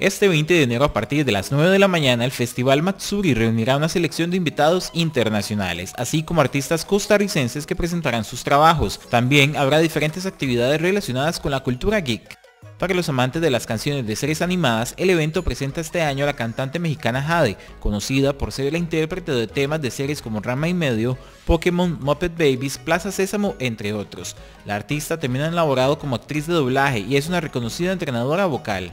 Este 20 de enero a partir de las 9 de la mañana el Festival Matsuri reunirá una selección de invitados internacionales, así como artistas costarricenses que presentarán sus trabajos. También habrá diferentes actividades relacionadas con la cultura geek. Para los amantes de las canciones de series animadas, el evento presenta este año a la cantante mexicana Jade, conocida por ser la intérprete de temas de series como Ranma 1/2, Pokémon, Muppet Babies, Plaza Sésamo, entre otros. La artista termina laborando como actriz de doblaje y es una reconocida entrenadora vocal.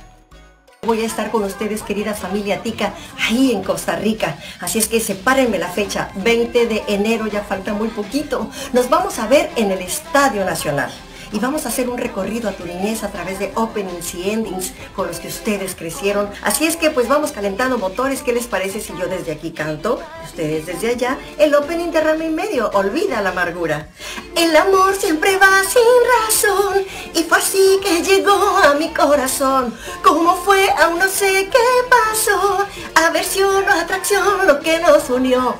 Voy a estar con ustedes, querida familia tica, ahí en Costa Rica. Así es que sepárenme la fecha, 20 de enero, ya falta muy poquito. Nos vamos a ver en el Estadio Nacional. Y vamos a hacer un recorrido a tu niñez a través de openings y endings con los que ustedes crecieron. Así es que pues vamos calentando motores. ¿Qué les parece si yo desde aquí canto, ustedes desde allá, el opening de Ranma 1/2, Olvida la amargura? El amor siempre va sin razón, y fue así que llegó a mi corazón. ¿Cómo fue? Aún no sé qué pasó. Aversión o atracción, lo que nos unió.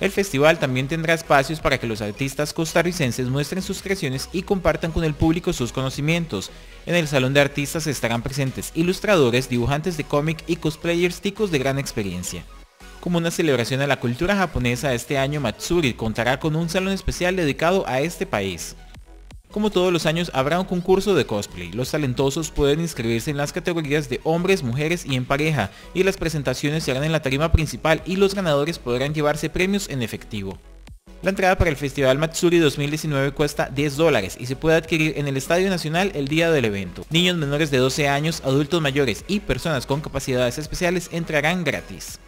El festival también tendrá espacios para que los artistas costarricenses muestren sus creaciones y compartan con el público sus conocimientos. En el Salón de Artistas estarán presentes ilustradores, dibujantes de cómic y cosplayers ticos de gran experiencia. Como una celebración a la cultura japonesa, este año Matsuri contará con un salón especial dedicado a este país. Como todos los años, habrá un concurso de cosplay. Los talentosos pueden inscribirse en las categorías de hombres, mujeres y en pareja, y las presentaciones se harán en la tarima principal y los ganadores podrán llevarse premios en efectivo. La entrada para el Festival Matsuri 2019 cuesta $10 y se puede adquirir en el Estadio Nacional el día del evento. Niños menores de 12 años, adultos mayores y personas con capacidades especiales entrarán gratis.